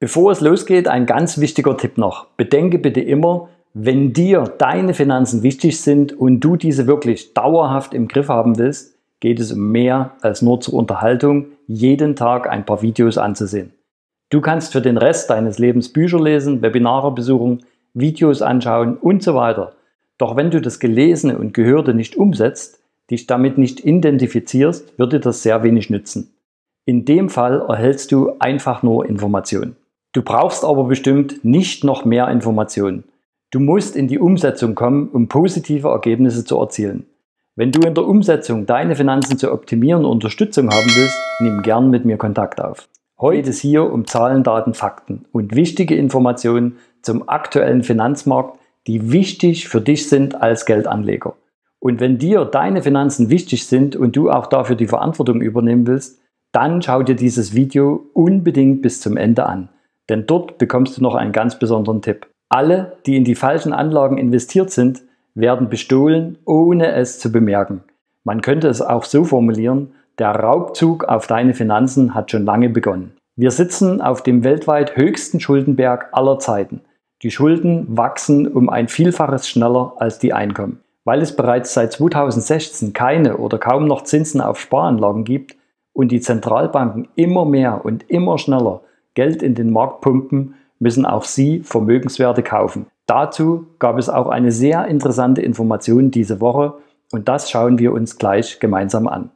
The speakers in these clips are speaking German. Bevor es losgeht, ein ganz wichtiger Tipp noch. Bedenke bitte immer, wenn dir deine Finanzen wichtig sind und du diese wirklich dauerhaft im Griff haben willst, geht es um mehr als nur zur Unterhaltung, jeden Tag ein paar Videos anzusehen. Du kannst für den Rest deines Lebens Bücher lesen, Webinare besuchen, Videos anschauen und so weiter. Doch wenn du das Gelesene und Gehörte nicht umsetzt, dich damit nicht identifizierst, wird dir das sehr wenig nützen. In dem Fall erhältst du einfach nur Informationen. Du brauchst aber bestimmt nicht noch mehr Informationen. Du musst in die Umsetzung kommen, um positive Ergebnisse zu erzielen. Wenn du in der Umsetzung deine Finanzen zu optimieren und Unterstützung haben willst, nimm gern mit mir Kontakt auf. Heute geht es hier um Zahlen, Daten, Fakten und wichtige Informationen zum aktuellen Finanzmarkt, die wichtig für dich sind als Geldanleger. Und wenn dir deine Finanzen wichtig sind und du auch dafür die Verantwortung übernehmen willst, dann schau dir dieses Video unbedingt bis zum Ende an. Denn dort bekommst du noch einen ganz besonderen Tipp. Alle, die in die falschen Anlagen investiert sind, werden bestohlen, ohne es zu bemerken. Man könnte es auch so formulieren, der Raubzug auf deine Finanzen hat schon lange begonnen. Wir sitzen auf dem weltweit höchsten Schuldenberg aller Zeiten. Die Schulden wachsen um ein Vielfaches schneller als die Einkommen. Weil es bereits seit 2016 keine oder kaum noch Zinsen auf Sparanlagen gibt und die Zentralbanken immer mehr und immer schneller Geld in den Markt pumpen, müssen auch sie Vermögenswerte kaufen. Dazu gab es auch eine sehr interessante Information diese Woche und das schauen wir uns gleich gemeinsam an.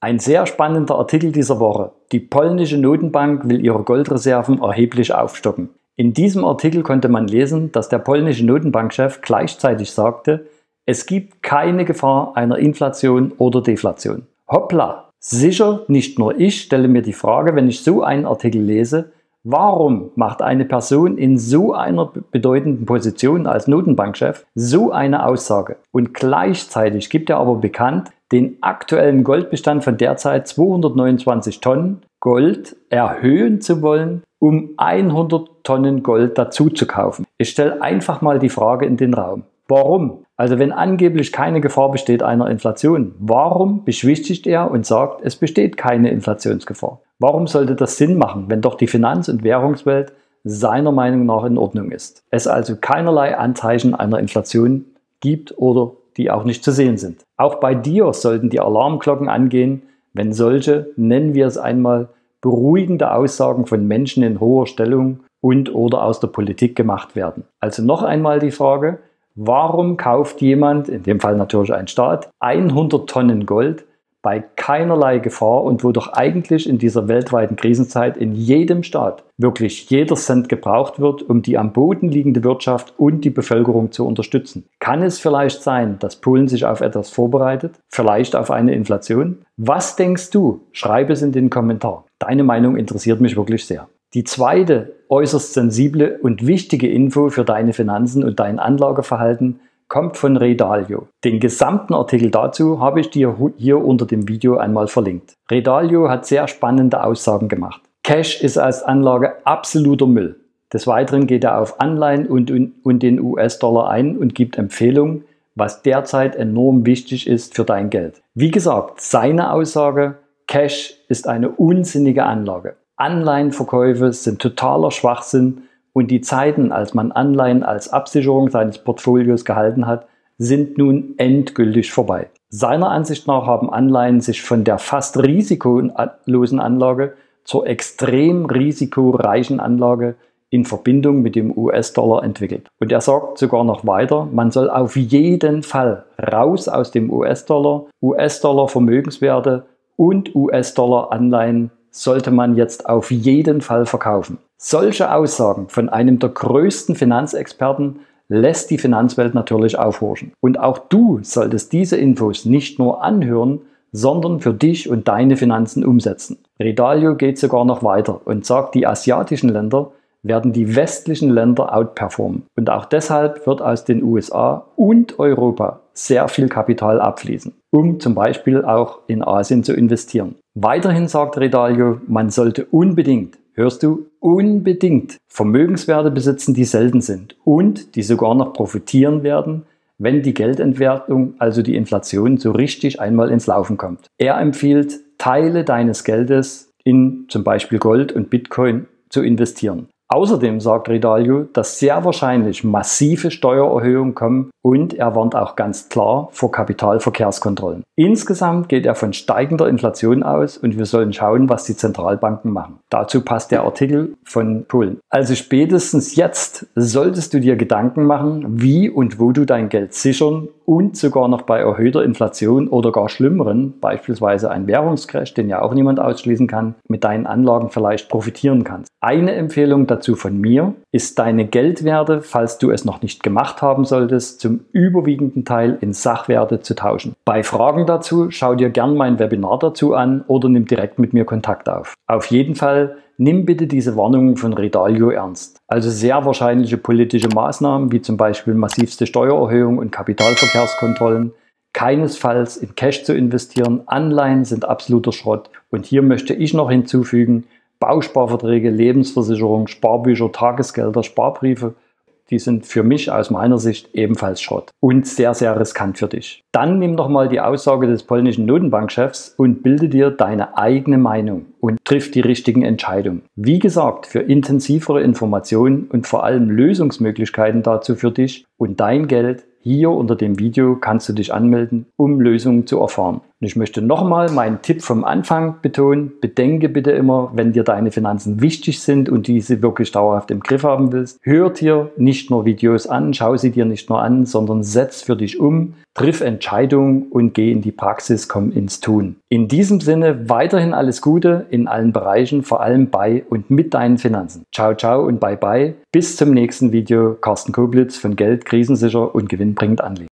Ein sehr spannender Artikel dieser Woche. Die polnische Notenbank will ihre Goldreserven erheblich aufstocken. In diesem Artikel konnte man lesen, dass der polnische Notenbankchef gleichzeitig sagte, es gibt keine Gefahr einer Inflation oder Deflation. Hoppla! Sicher, nicht nur ich stelle mir die Frage, wenn ich so einen Artikel lese, warum macht eine Person in so einer bedeutenden Position als Notenbankchef so eine Aussage? Und gleichzeitig gibt er aber bekannt, den aktuellen Goldbestand von derzeit 229 Tonnen Gold erhöhen zu wollen, um 100 Tonnen Gold dazu zu kaufen. Ich stelle einfach mal die Frage in den Raum. Warum? Also wenn angeblich keine Gefahr besteht einer Inflation, warum beschwichtigt er und sagt, es besteht keine Inflationsgefahr? Warum sollte das Sinn machen, wenn doch die Finanz- und Währungswelt seiner Meinung nach in Ordnung ist? Es also keinerlei Anzeichen einer Inflation gibt oder die auch nicht zu sehen sind. Auch bei dir sollten die Alarmglocken angehen, wenn solche, nennen wir es einmal, beruhigende Aussagen von Menschen in hoher Stellung und oder aus der Politik gemacht werden. Also noch einmal die Frage, warum kauft jemand, in dem Fall natürlich ein Staat, 100 Tonnen Gold, bei keinerlei Gefahr und wo doch eigentlich in dieser weltweiten Krisenzeit in jedem Staat wirklich jeder Cent gebraucht wird, um die am Boden liegende Wirtschaft und die Bevölkerung zu unterstützen. Kann es vielleicht sein, dass Polen sich auf etwas vorbereitet? Vielleicht auf eine Inflation? Was denkst du? Schreib es in den Kommentar. Deine Meinung interessiert mich wirklich sehr. Die zweite äußerst sensible und wichtige Info für deine Finanzen und dein Anlageverhalten kommt von Ray Dalio. Den gesamten Artikel dazu habe ich dir hier unter dem Video einmal verlinkt. Ray Dalio hat sehr spannende Aussagen gemacht. Cash ist als Anlage absoluter Müll. Des Weiteren geht er auf Anleihen und den US-Dollar ein und gibt Empfehlungen, was derzeit enorm wichtig ist für dein Geld. Wie gesagt, seine Aussage, Cash ist eine unsinnige Anlage. Anleihenverkäufe sind totaler Schwachsinn. Und die Zeiten, als man Anleihen als Absicherung seines Portfolios gehalten hat, sind nun endgültig vorbei. Seiner Ansicht nach haben Anleihen sich von der fast risikolosen Anlage zur extrem risikoreichen Anlage in Verbindung mit dem US-Dollar entwickelt. Und er sagt sogar noch weiter, man soll auf jeden Fall raus aus dem US-Dollar, US-Dollar-Vermögenswerte und US-Dollar-Anleihen sollte man jetzt auf jeden Fall verkaufen. Solche Aussagen von einem der größten Finanzexperten lässt die Finanzwelt natürlich aufhorchen. Und auch du solltest diese Infos nicht nur anhören, sondern für dich und deine Finanzen umsetzen. Ray Dalio geht sogar noch weiter und sagt, die asiatischen Länder werden die westlichen Länder outperformen. Und auch deshalb wird aus den USA und Europa sehr viel Kapital abfließen, um zum Beispiel auch in Asien zu investieren. Weiterhin sagt Ray Dalio, man sollte unbedingt, hörst du, unbedingt Vermögenswerte besitzen, die selten sind und die sogar noch profitieren werden, wenn die Geldentwertung, also die Inflation, so richtig einmal ins Laufen kommt. Er empfiehlt, Teile deines Geldes in zum Beispiel Gold und Bitcoin zu investieren. Außerdem sagt Ray Dalio, dass sehr wahrscheinlich massive Steuererhöhungen kommen und er warnt auch ganz klar vor Kapitalverkehrskontrollen. Insgesamt geht er von steigender Inflation aus und wir sollen schauen, was die Zentralbanken machen. Dazu passt der Artikel von Polen. Also spätestens jetzt solltest du dir Gedanken machen, wie und wo du dein Geld sichern und sogar noch bei erhöhter Inflation oder gar schlimmeren, beispielsweise ein Währungscrash, den ja auch niemand ausschließen kann, mit deinen Anlagen vielleicht profitieren kannst. Eine Empfehlung dazu von mir ist, deine Geldwerte, falls du es noch nicht gemacht haben solltest, zum überwiegenden Teil in Sachwerte zu tauschen. Bei Fragen dazu schau dir gern mein Webinar dazu an oder nimm direkt mit mir Kontakt auf. Auf jeden Fall nimm bitte diese Warnungen von Ray Dalio ernst. Also sehr wahrscheinliche politische Maßnahmen wie zum Beispiel massivste Steuererhöhungen und Kapitalverkehrskontrollen, keinesfalls in Cash zu investieren, Anleihen sind absoluter Schrott und hier möchte ich noch hinzufügen, Bausparverträge, Lebensversicherungen, Sparbücher, Tagesgelder, Sparbriefe, die sind für mich aus meiner Sicht ebenfalls Schrott und sehr, sehr riskant für dich. Dann nimm doch mal die Aussage des polnischen Notenbankchefs und bilde dir deine eigene Meinung und triff die richtigen Entscheidungen. Wie gesagt, für intensivere Informationen und vor allem Lösungsmöglichkeiten dazu für dich und dein Geld, hier unter dem Video kannst du dich anmelden, um Lösungen zu erfahren. Und ich möchte nochmal meinen Tipp vom Anfang betonen. Bedenke bitte immer, wenn dir deine Finanzen wichtig sind und diese wirklich dauerhaft im Griff haben willst, hör dir nicht nur Videos an, schau sie dir nicht nur an, sondern setz für dich um, triff Entscheidungen und geh in die Praxis, komm ins Tun. In diesem Sinne weiterhin alles Gute in allen Bereichen, vor allem bei und mit deinen Finanzen. Ciao, ciao und bye, bye. Bis zum nächsten Video. Carsten Koblitz von Geld, krisensicher und gewinnbringend anlegen.